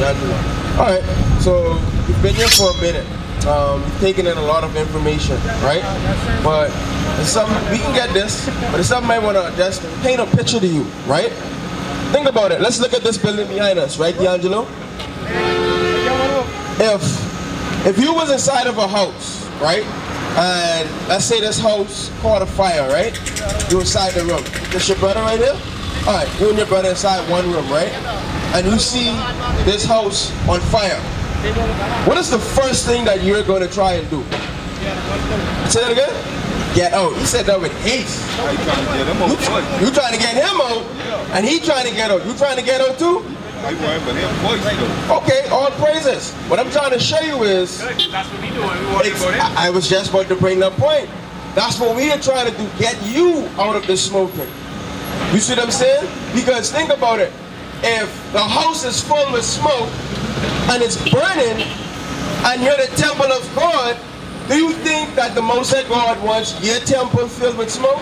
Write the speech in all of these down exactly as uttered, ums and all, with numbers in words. Y'all do one. All right, so we've been here for a minute. Um, taking in a lot of information, right? But it's something, we can get this, but it's something I want to just paint a picture to you, right? Think about it. Let's look at this building behind us, right, D'Angelo? If, if you was inside of a house, right? And let's say this house caught a fire, right? You're inside the room. This your brother right here? All right, you and your brother inside one room, right? And you see this house on fire. What is the first thing that you're going to try and do? Say that again? Get out. He said that with haste. You trying to get him out, and he trying to get out. You trying to get out too? Okay, all praises. What I'm trying to show you is, that's what we do. I, I was just about to bring that point. That's what we are trying to do, get you out of the smoking. You see what I'm saying? Because think about it. If the house is full of smoke, and it's burning, and you're the temple of God, do you think that the Most High God wants your temple filled with smoke?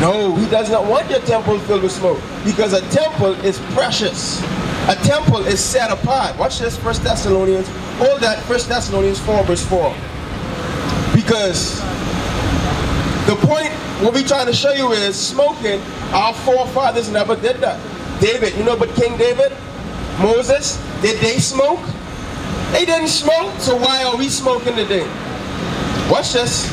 No, he does not want your temple filled with smoke, because a temple is precious. A temple is set apart. Watch this, First Thessalonians, all that First Thessalonians four, verse four. Because the point, what we're trying to show you is smoking, our forefathers never did that. David, you know, but King David, Moses, did they smoke? They didn't smoke, so why are we smoking today? Watch this.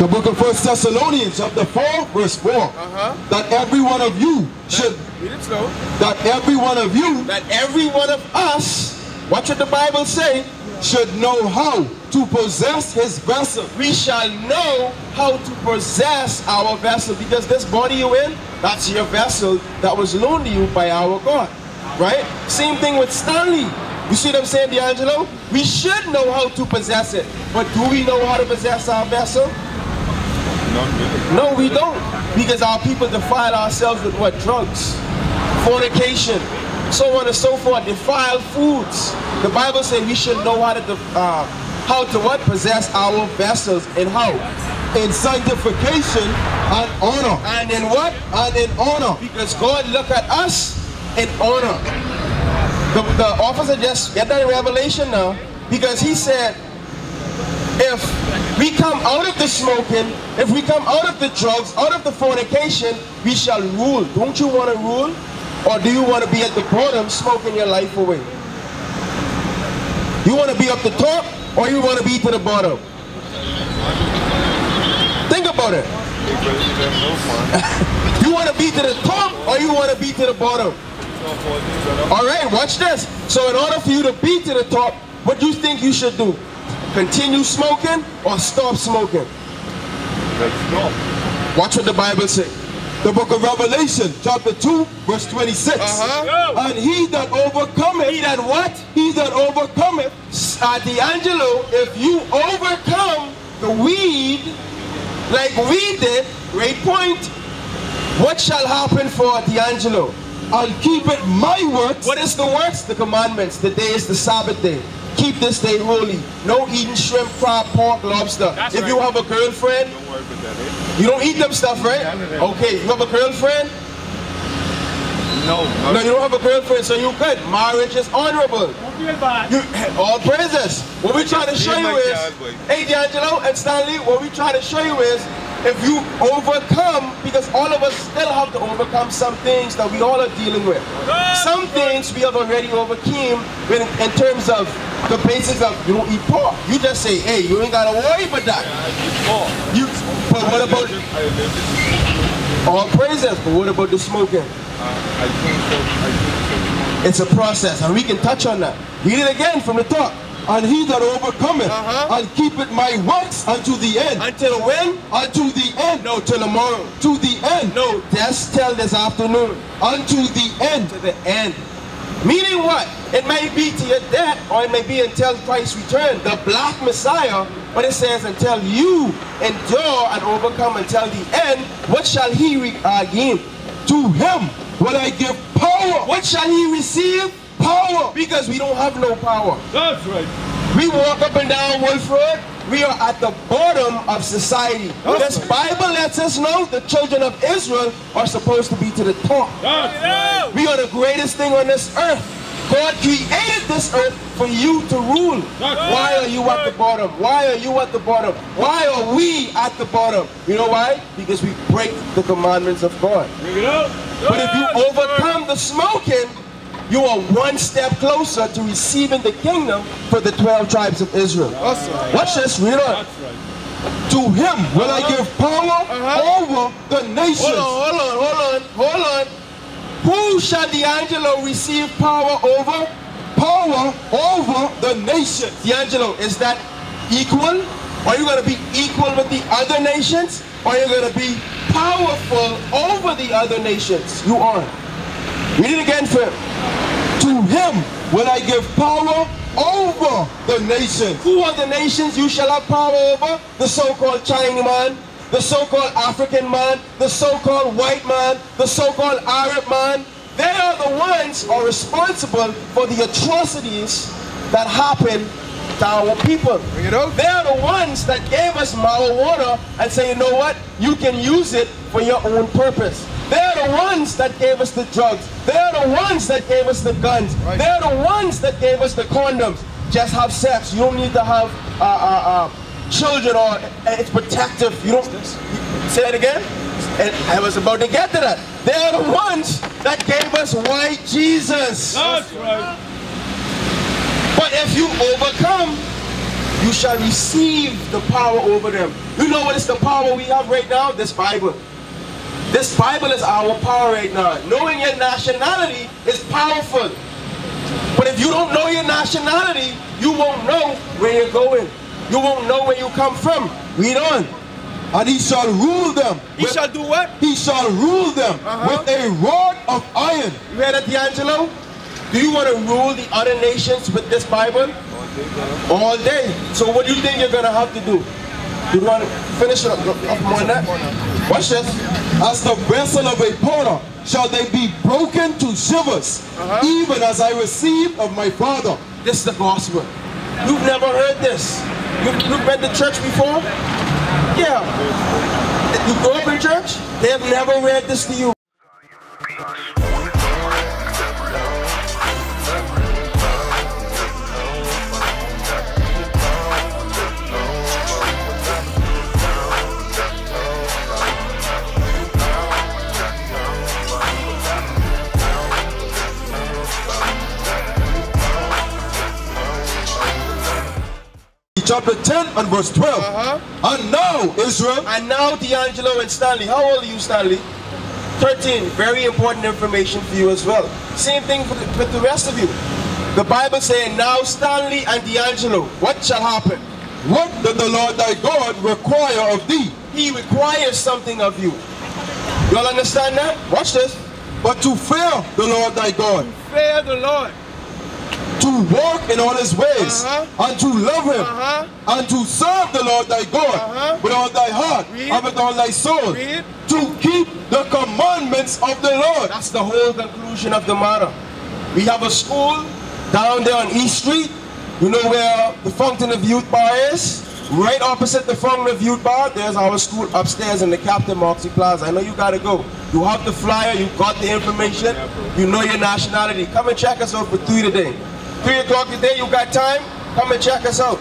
The book of First Thessalonians, chapter four, verse four. Uh-huh. That every one of you should. Read it slow. That every one of you. That every one of us. Watch what the Bible say. Should know how to possess his vessel. We shall know how to possess our vessel, because this body you in, that's your vessel that was loaned to you by our God, right? Same thing with Stanley. You see what I'm saying, D'Angelo? We should know how to possess it, but do we know how to possess our vessel? No, we don't, because our people defile ourselves with what? Drugs, fornication, so on and so forth, defiled foods. The Bible says we should know how to uh, how to what? Possess our vessels in how? In sanctification and honor. And in what? And in honor. Because God look at us in honor. The, the officer just get that revelation now, because he said, if we come out of the smoking, if we come out of the drugs, out of the fornication, we shall rule. Don't you want to rule? Or do you want to be at the bottom smoking your life away? You want to be up the top, or you want to be to the bottom? Think about it. You want to be to the top, or you want to be to the bottom? Alright, watch this. So in order for you to be to the top, what do you think you should do? Continue smoking or stop smoking? Watch what the Bible says. The book of Revelation, chapter two, verse twenty-six. Uh-huh. And he that overcometh, he that what? He that overcometh, uh, D'Angelo, if you overcome the weed, like we did, great point, what shall happen for D'Angelo? I'll keep it my works. What is the works? The commandments. The day is the Sabbath day. Keep this day holy. No eating shrimp, crab, pork, lobster. That's if right. You have a girlfriend, don't worry about that, eh? You don't eat them stuff, right? Okay, you have a girlfriend? No. No, no, you don't have a girlfriend, so you good. Marriage is honorable. Don't feel bad. You, all praises. What we're trying to show you is, hey D'Angelo and Stanley, what we're trying to show you is, if you overcome, because all of us still have to overcome some things that we all are dealing with. Some things we have already overcame in, in terms of the basics of you don't eat pork. You just say, hey, you ain't got to worry about that. You, but what about, all praises, but what about the smoking? It's a process, and we can touch on that. Read it again from the top. And he that overcometh, uh-huh. I'll keep it my works unto the end. Until when? Unto the end. No, till tomorrow. To the end. No, just till this afternoon. Unto the end. To the end. Meaning what? It may be to your death, or it may be until Christ's return, the black Messiah. But it says, until you endure and overcome until the end, what shall he re uh, gain? To him will I give power. What shall he receive? Power, because we don't have no power. That's right. We walk up and down Wolf Road. We are at the bottom of society. That's this right. Bible lets us know the children of Israel are supposed to be to the top. That's right. We are the greatest thing on this earth. God created this earth for you to rule. Why are you at the bottom? Why are you at the bottom? Why are we at the bottom? You know why? Because we break the commandments of God. But if you overcome the smoking, you are one step closer to receiving the kingdom for the twelve tribes of Israel. Right. Watch this, read on. Right. To him will uh-huh. I give power uh-huh. over the nations. Hold on, hold on, hold on, hold on. Who shall D'Angelo receive power over? Power over the nations. D'Angelo, is that equal? Are you going to be equal with the other nations? Or are you going to be powerful over the other nations? You are. Read it again for him. To him will I give power over the nations. Who are the nations you shall have power over? The so-called Chinese man, the so-called African man, the so-called white man, the so-called Arab man. They are the ones who are responsible for the atrocities that happen to our people. They are the ones that gave us marijuana and say, you know what, you can use it for your own purpose. They are the ones that gave us the drugs. They are the ones that gave us the guns. Right. They are the ones that gave us the condoms. Just have sex. You don't need to have uh, uh, uh, children, or it's protective. You don't say that again. And I was about to get to that. They are the ones that gave us white Jesus. That's right. But if you overcome, you shall receive the power over them. You know what is the power we have right now? This Bible. This Bible is our power right now. Knowing your nationality is powerful. But if you don't know your nationality, you won't know where you're going. You won't know where you come from. Read on. And he shall rule them. He with, shall do what? He shall rule them uh-huh. with a rod of iron. You heard that, D'Angelo? Do you want to rule the other nations with this Bible? All day. All day. So what do you think you're going to have to do? You want to finish it up, up more than that? Watch this. As the vessel of a potter shall they be broken to shivers, uh-huh. even as I received of my Father. This is the gospel. You've never heard this. You've, you've read the church before? Yeah. You grew up in church? They have never read this to you. Chapter ten and verse twelve. Uh-huh. And now, Israel. And now, D'Angelo and Stanley. How old are you, Stanley? thirteen. Very important information for you as well. Same thing for the, with the rest of you. The Bible saying, now, Stanley and D'Angelo, what shall happen? What does the Lord thy God require of thee? He requires something of you. You all understand that? Watch this. But to fear the Lord thy God. To fear the Lord. To walk in all his ways, uh-huh. and to love him, uh-huh. and to serve the Lord thy God uh-huh. with all thy heart Read. and with all thy soul, Read. to keep the commandments of the Lord. That's the whole conclusion of the matter. We have a school down there on East Street. You know where the Fountain of Youth Bar is? Right opposite the Fountain of Youth Bar, there's our school upstairs in the Captain Moxie Plaza. I know you gotta go. You have the flyer, you got the information, you know your nationality. Come and check us out for three today. Three o'clock today, you got time? Come and check us out.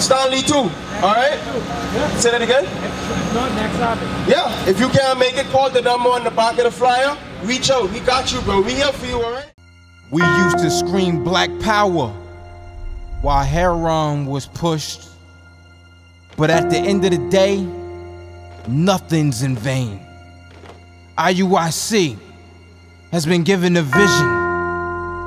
Stanley too, all right? Say that again? Yeah, if you can't make it, call the number on the back of the flyer. Reach out, we got you, bro. We here for you, all right? We used to scream black power while Heron was pushed. But at the end of the day, nothing's in vain. I U I C has been given a vision.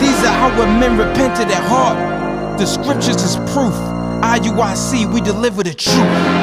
These are how men repented at heart. The scriptures is proof. I U I C, we deliver the truth.